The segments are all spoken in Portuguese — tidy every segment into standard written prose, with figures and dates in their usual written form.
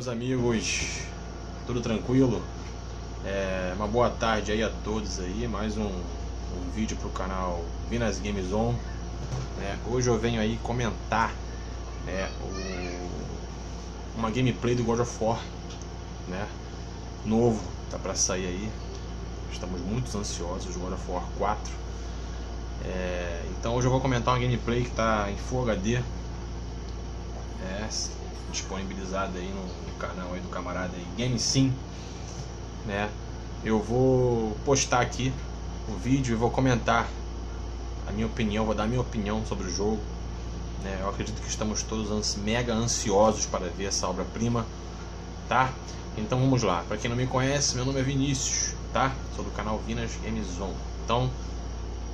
meus amigos? Tudo tranquilo? Uma boa tarde aí a todos aí, mais um vídeo pro canal Minas Games Zone. Hoje eu venho aí comentar uma gameplay do God of War, novo, tá pra sair aí. Estamos muito ansiosos, God of War 4. Então hoje eu vou comentar uma gameplay que tá em Full HD, disponibilizada aí no canal aí do camarada aí, Game Sim, Eu vou postar aqui o vídeo e vou comentar a minha opinião, vou dar a minha opinião sobre o jogo, Eu acredito que estamos todos mega ansiosos para ver essa obra-prima, tá? Então vamos lá. Para quem não me conhece, meu nome é Vinícius, tá? Sou do canal Vinas Games Zone. Então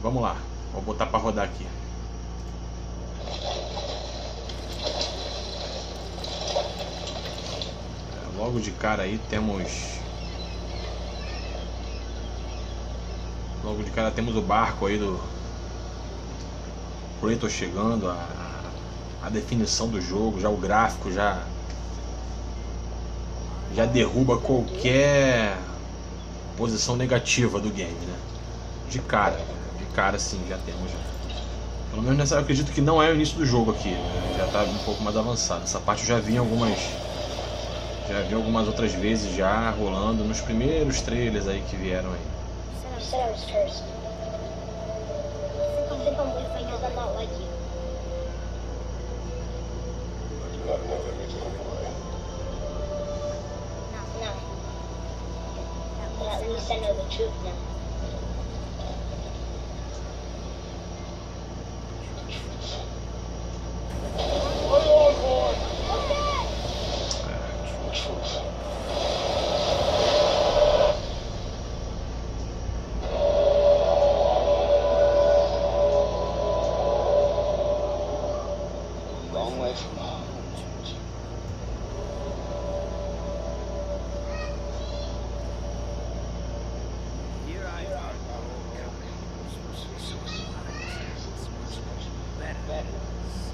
vamos lá. Vou botar para rodar aqui. Logo de cara aí temos... Logo de cara temos o barco aí do Kratos chegando, a definição do jogo, já o gráfico já derruba qualquer posição negativa do game, De cara sim, já temos já. Pelo menos eu acredito que não é o início do jogo aqui, já tá um pouco mais avançado. Essa parte eu já vi em algumas... Já vi algumas outras vezes já rolando nos primeiros trailers aí que vieram aí.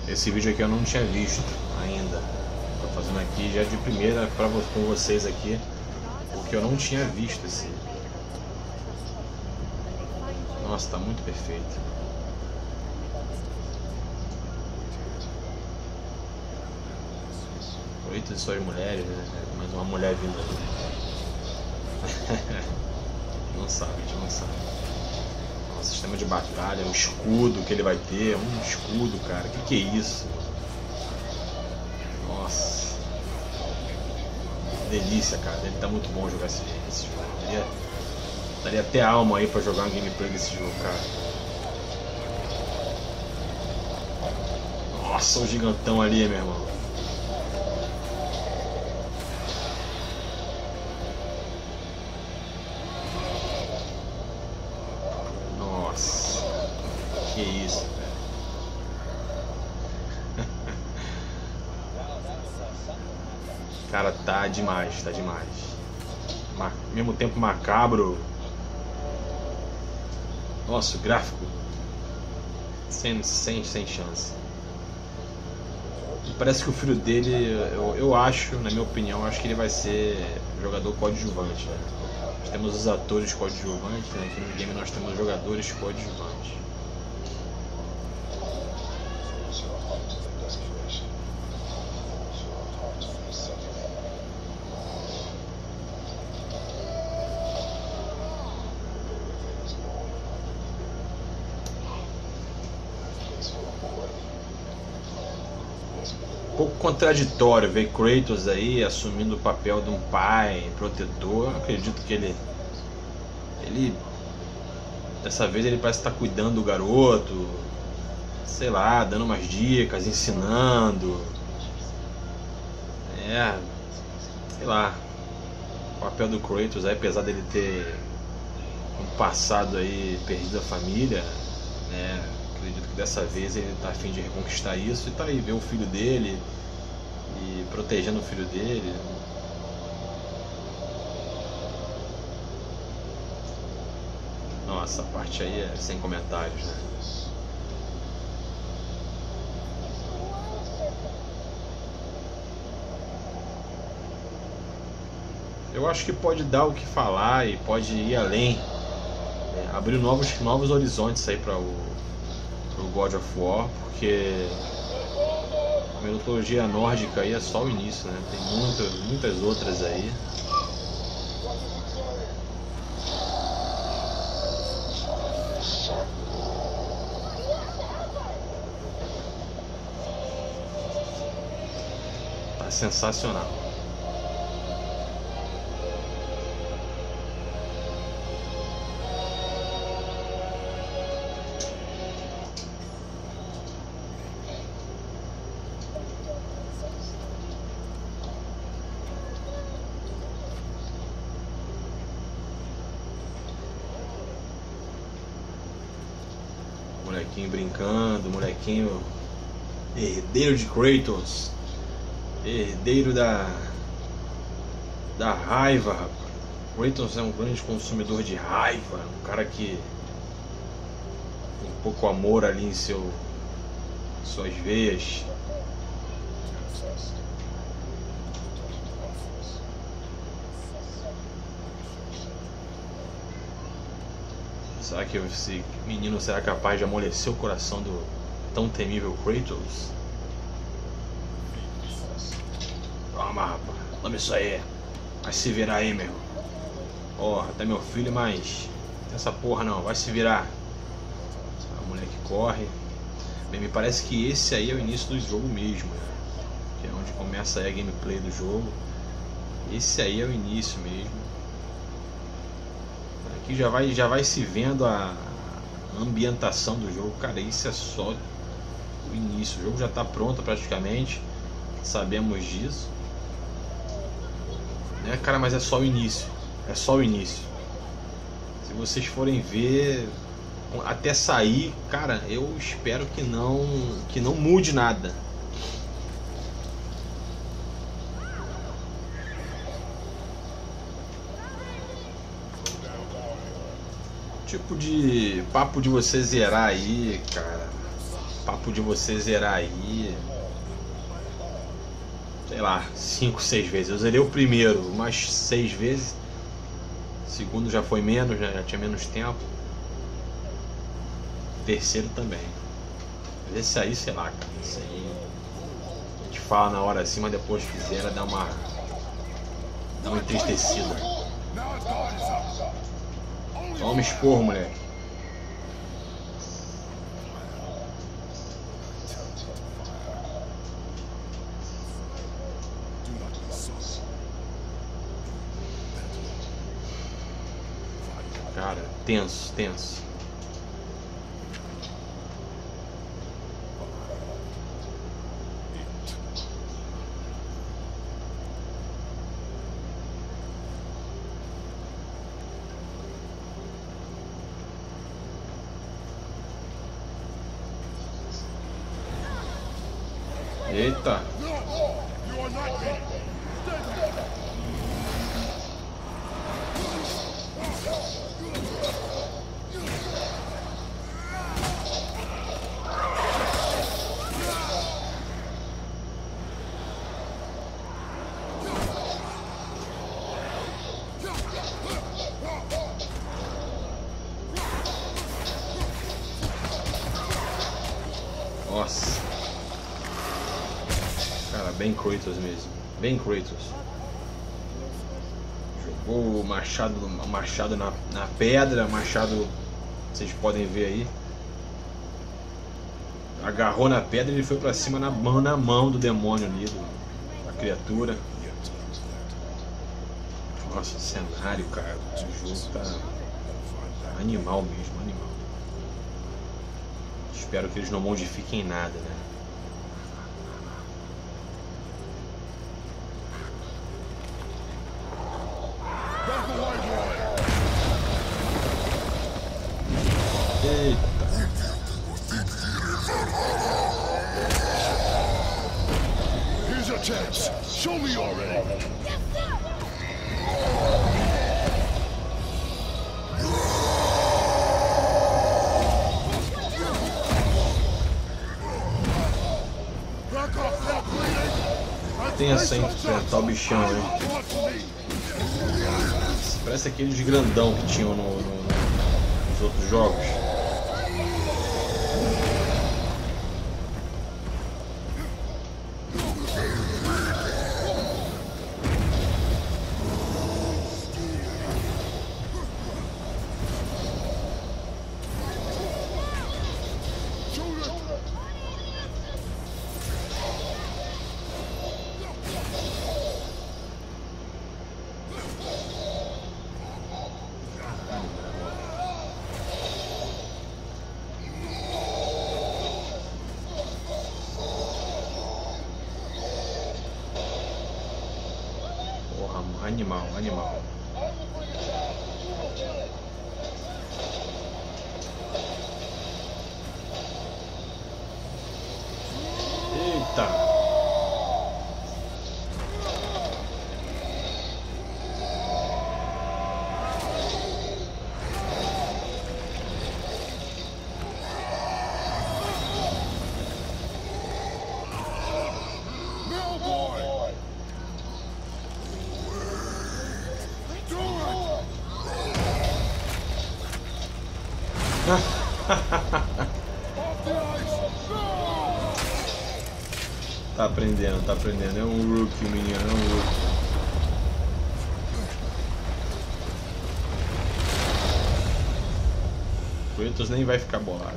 Esse vídeo aqui eu não tinha visto ainda. Tô fazendo aqui já de primeira com vocês aqui, porque eu não tinha visto esse. Nossa, tá muito perfeito. Oito de suas mulheres, mas uma mulher vindo ali. A gente não sabe. O sistema de batalha, o escudo que ele vai ter, um escudo, cara, que é isso? Nossa, que delícia, cara, ele tá muito bom jogar esse jogo, daria até alma aí pra jogar um gameplay desse jogo, cara. Nossa, o gigantão ali, meu irmão. Cara, tá demais. Mesmo tempo macabro. Nossa, o gráfico sem chance. E parece que o filho dele, eu acho, na minha opinião, acho que ele vai ser jogador coadjuvante, Nós temos os atores coadjuvantes, Aqui no game nós temos jogadores coadjuvantes. Pouco contraditório ver Kratos aí assumindo o papel de um pai protetor. Eu acredito que ele dessa vez ele parece estar cuidando do garoto, sei lá, dando umas dicas, ensinando, sei lá, o papel do Kratos aí, apesar dele ter um passado aí perdido a família, Acredito que dessa vez ele tá a fim de reconquistar isso e tá aí, ver o filho dele e protegendo o filho dele. Nossa, essa parte aí é sem comentários, eu acho que pode dar o que falar e pode ir além, né? Abrir novos horizontes aí para o God of War, porque a mitologia nórdica aí é só o início, né? Tem muitas outras aí. Tá sensacional. Molequinho brincando, molequinho herdeiro de Kratos, herdeiro da raiva, rapaz. Kratos é um grande consumidor de raiva, um cara que tem pouco amor ali em suas veias. Será que esse menino será capaz de amolecer o coração do tão temível Kratos? Toma, rapaz, toma isso aí. Vai se virar aí, meu. Ó, tá meu filho, mas essa porra não, vai se virar. A mulher que corre. Bem, me parece que esse aí é o início do jogo mesmo, né? Que é onde começa aí a gameplay do jogo. Esse aí é o início mesmo. Aqui já vai se vendo a ambientação do jogo. Cara, isso é só o início. O jogo já está pronto praticamente. Sabemos disso, né, cara? Mas é só o início. É só o início. Se vocês forem ver até sair, cara, eu espero que não mude nada. Tipo de papo de você zerar aí, cara. Papo de você zerar aí, sei lá, 5, 6 vezes. Eu zerei o primeiro umas 6 vezes. O segundo já foi menos, né? Já tinha menos tempo. O terceiro também. Mas esse aí, sei lá, cara. Esse aí a gente fala na hora assim, mas depois que zera dá uma entristecida. Toma esporro, moleque. Cara, tenso. Eita! Nossa! Cara, bem Kratos mesmo, bem Kratos. Jogou o machado na pedra, machado, vocês podem ver aí. Agarrou na pedra e ele foi pra cima na mão do demônio ali, da criatura. Nossa, cenário, cara, o jogo tá animal mesmo, animal. Espero que eles não modifiquem nada, né? Show me already. Tensa enfrentar o bichão, hein? Parece aqueles grandão que tinham nos outros jogos. Animal, animal. Eita! Meu boy! Tá aprendendo, tá aprendendo. É um rookie, menino, é um rookie. Kratos nem vai ficar bolado.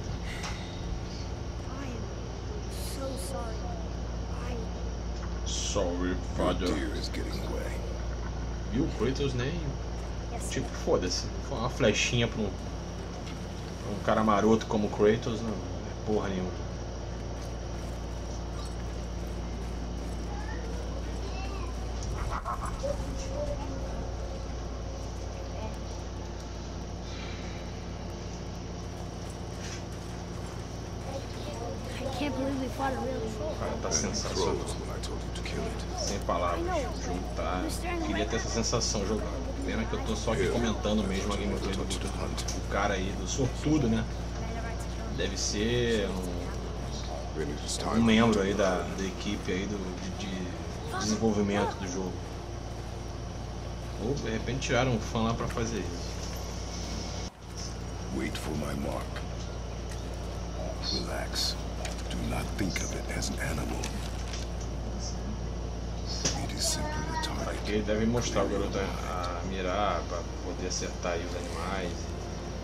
Sorry, father. E o Kratos nem... Tipo, foda-se. Uma flechinha pra um cara maroto como o Kratos, não é porra nenhuma. Cara, tá sensacional. Sem palavras, jogo tá... Queria ter essa sensação jogando. Pena que eu tô só aqui comentando mesmo a gameplay do cara aí, do sortudo, né? Deve ser um membro aí da equipe aí de desenvolvimento do jogo. Ou de repente tiraram um fã lá pra fazer isso. Wait for my mark. Relax. Do not think of it as an animal. It is simply the target. Aqui deve mostrar o garoto a mirar para poder acertar aí os animais,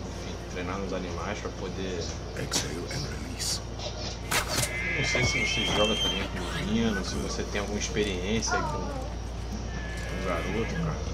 enfim, treinar nos animais para poder. Exhale and release. Não sei se você joga também com menino, se você tem alguma experiência aí com um garoto, cara.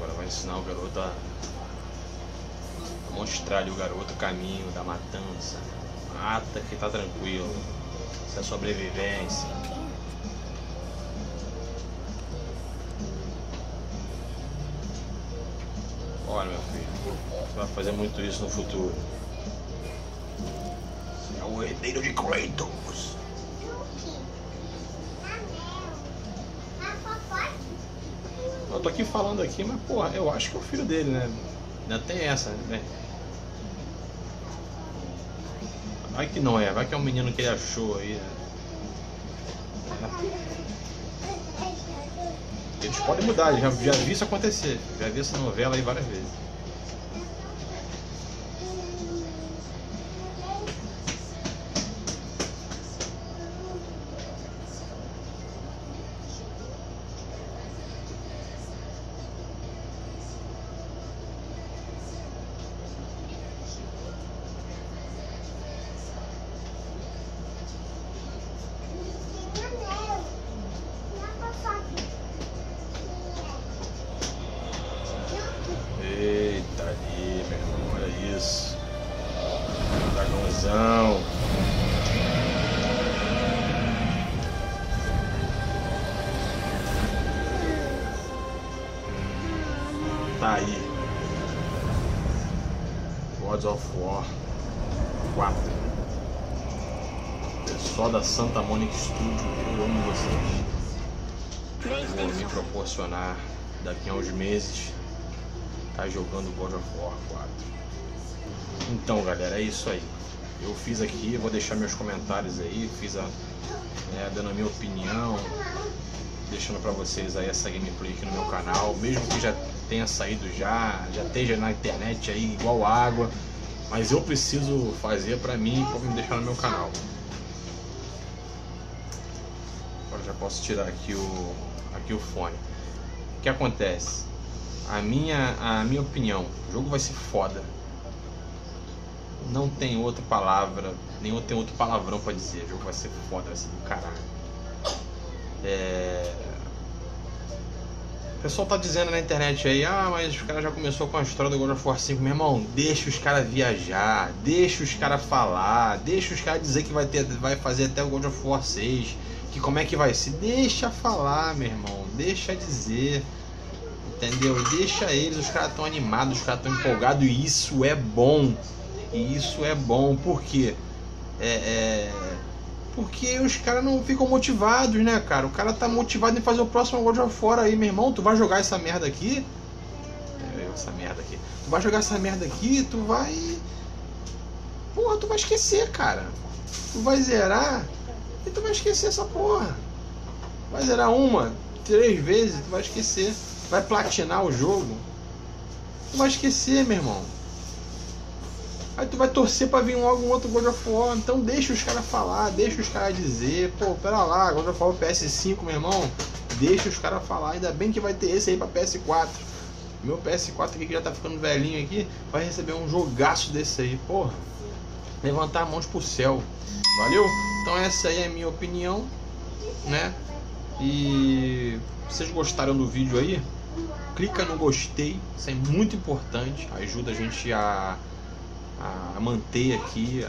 Agora vai ensinar o garoto a mostrar-lhe o garoto o caminho da matança. Mata que tá tranquilo. Isso é sobrevivência. Olha, meu filho, você vai fazer muito isso no futuro. Você é o herdeiro de Kratos. Eu tô aqui falando aqui, mas porra, eu acho que é o filho dele, né? Ainda tem essa, né? Vai que não é, vai que é um menino que ele achou aí, né? É. Eles podem mudar, já vi isso acontecer, já vi essa novela aí várias vezes. God of War 4. Pessoal da Santa Monica Studio, eu amo vocês. Vou me proporcionar daqui a uns meses tá jogando God of War 4. Então galera, é isso aí. Eu fiz aqui, vou deixar meus comentários aí, fiz a, dando a minha opinião, deixando pra vocês aí essa gameplay aqui no meu canal, mesmo que já tenha saído já esteja na internet aí igual água, mas eu preciso fazer pra mim, pra me deixar no meu canal. Agora já posso tirar aqui o fone. O que acontece? A minha opinião, o jogo vai ser foda. Não tem outra palavra, nem tem outro palavrão pra dizer. O jogo vai ser foda, vai ser do caralho. O pessoal tá dizendo na internet aí, ah, mas os caras já começou com a história do God of War 5. Meu irmão, deixa os caras viajar, deixa os caras falar, deixa os caras dizer que vai fazer até o God of War 6, que como é que vai ser. Deixa falar, meu irmão, deixa dizer, entendeu? Deixa eles, os caras tão animados, os caras tão empolgados, e isso é bom. E isso é bom, por quê? Porque os caras não ficam motivados, né, cara? O cara tá motivado em fazer o próximo God of War aí, meu irmão. Tu vai jogar essa merda aqui? Tu vai jogar essa merda aqui, tu vai... Porra, tu vai esquecer, cara. Tu vai zerar e tu vai esquecer essa porra. Vai zerar 3 vezes, tu vai esquecer. Vai platinar o jogo. Tu vai esquecer, meu irmão. Aí tu vai torcer pra vir logo um outro God of War. Então deixa os caras falar, deixa os caras dizer. Pô, pera lá, God of War PS5, meu irmão. Deixa os caras falar. Ainda bem que vai ter esse aí pra PS4. Meu PS4 aqui, que já tá ficando velhinho aqui, vai receber um jogaço desse aí. Porra, levantar a mão pro céu. Valeu? Então essa aí é a minha opinião, né? E vocês gostaram do vídeo aí? Clica no gostei. Isso é muito importante. Ajuda a gente a manter aqui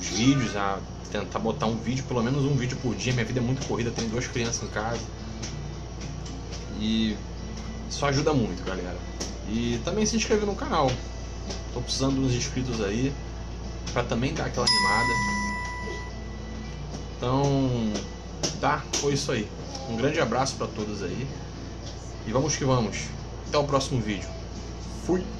os vídeos, a tentar botar um vídeo, pelo menos um vídeo por dia. Minha vida é muito corrida, tenho 2 crianças em casa e isso ajuda muito, galera. E também se inscrever no canal, tô precisando de uns inscritos aí pra também dar aquela animada. Então tá, foi isso aí. Um grande abraço pra todos aí e vamos que vamos, até o próximo vídeo. Fui!